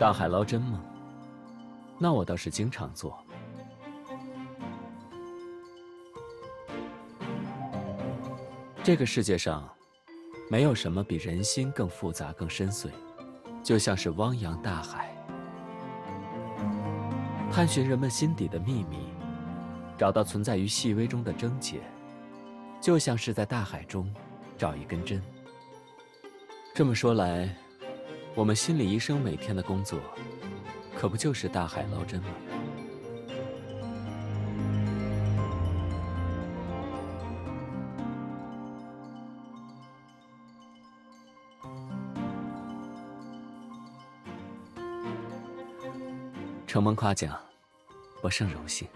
大海捞针吗？那我倒是经常做。这个世界上，没有什么比人心更复杂、更深邃，就像是汪洋大海，探寻人们心底的秘密，找到存在于细微中的症结，就像是在大海中找一根针。这么说来， 我们心理医生每天的工作，可不就是大海捞针吗？承蒙夸奖，我甚荣幸。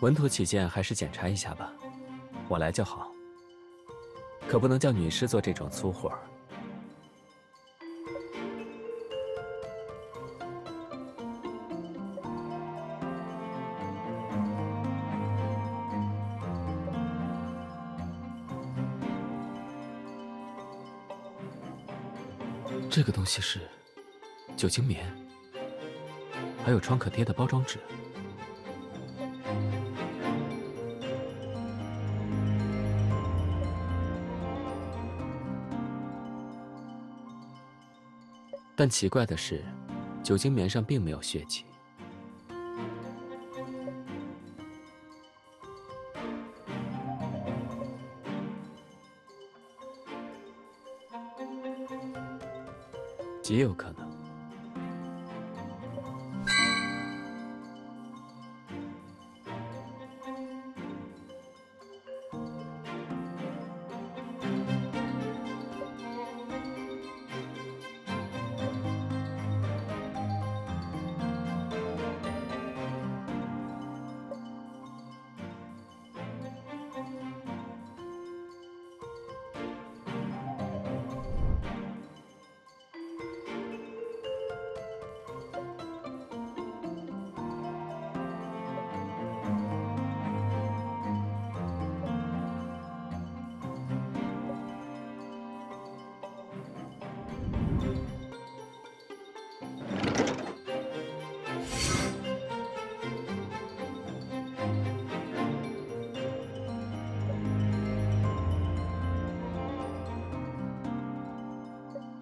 文图起见，还是检查一下吧，我来就好。可不能叫女士做这种粗活儿。这个东西是酒精棉，还有创可贴的包装纸。 但奇怪的是，酒精棉上并没有血迹。极有可能。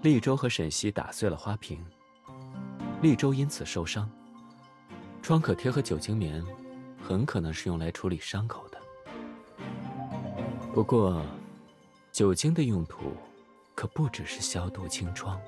利州和沈西打碎了花瓶，利州因此受伤。创可贴和酒精棉很可能是用来处理伤口的。不过，酒精的用途可不只是消毒清创。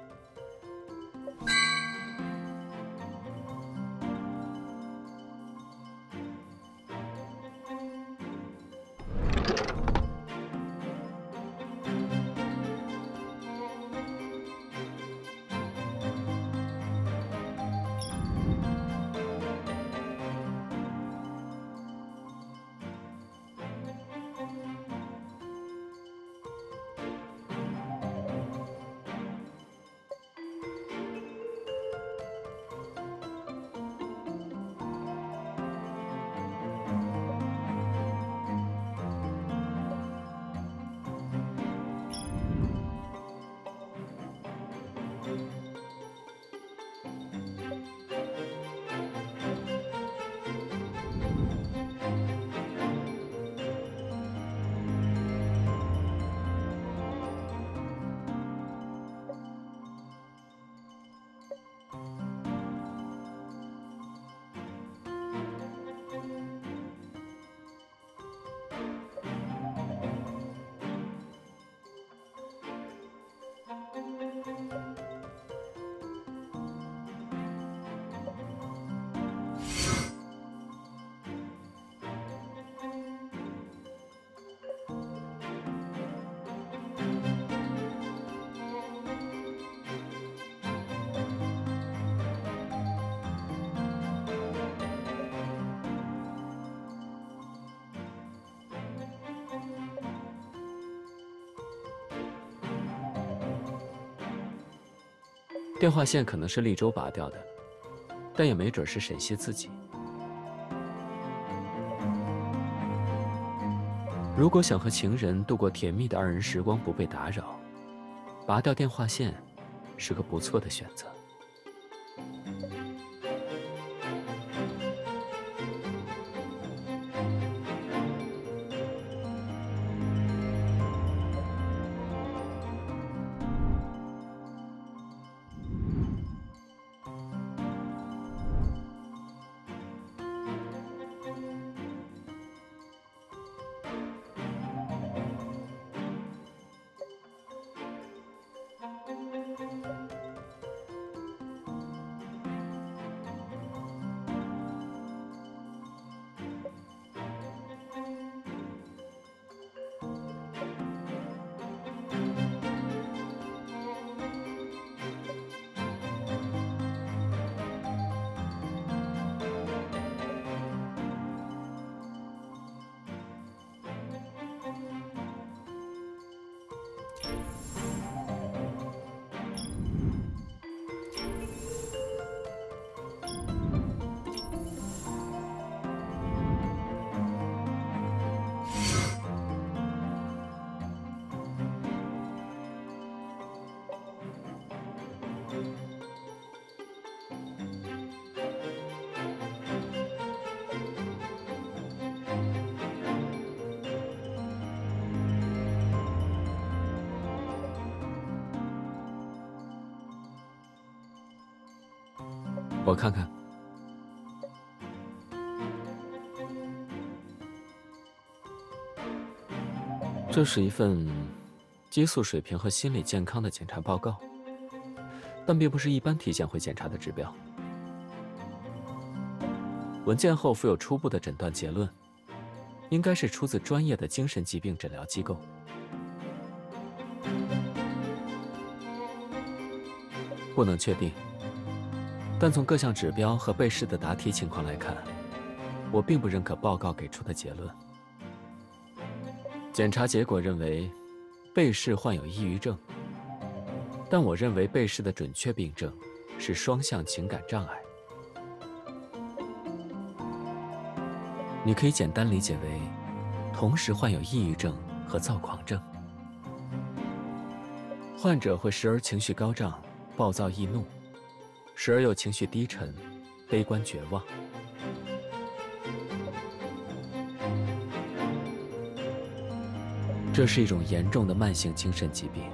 电话线可能是立州拔掉的，但也没准是沈西自己。如果想和情人度过甜蜜的二人时光不被打扰，拔掉电话线是个不错的选择。 我看看。 这是一份激素水平和心理健康的检查报告，但并不是一般体检会检查的指标。文件后附有初步的诊断结论，应该是出自专业的精神疾病诊疗机构。不能确定，但从各项指标和被试的答题情况来看，我并不认可报告给出的结论。 检查结果认为，被试患有抑郁症，但我认为被试的准确病症是双向情感障碍。你可以简单理解为，同时患有抑郁症和躁狂症。患者会时而情绪高涨、暴躁易怒，时而又情绪低沉、悲观绝望。 这是一种严重的慢性精神疾病，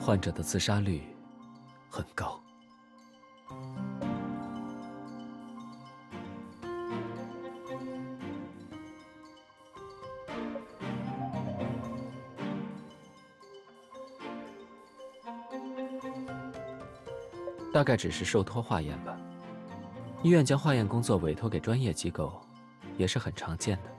患者的自杀率很高。大概只是受托化验吧，医院将化验工作委托给专业机构，也是很常见的。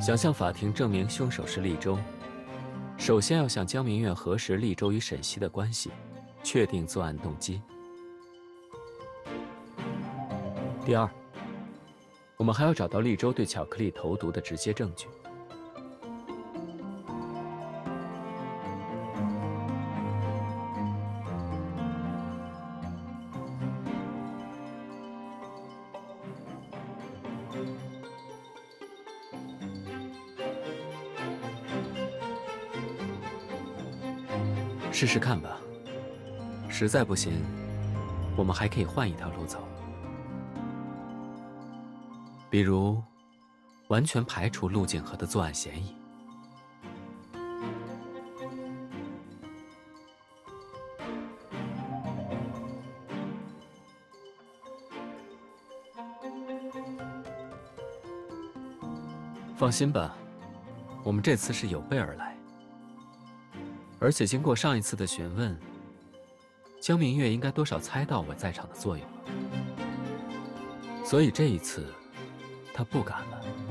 想向法庭证明凶手是立州，首先要向江明月核实立州与沈西的关系，确定作案动机。第二，我们还要找到立州对巧克力投毒的直接证据。试试看吧，实在不行，我们还可以换一条路走，比如完全排除陆景和的作案嫌疑。放心吧，我们这次是有备而来。 而且经过上一次的询问，江明月应该多少猜到我在场的作用了，所以这一次，他不敢了。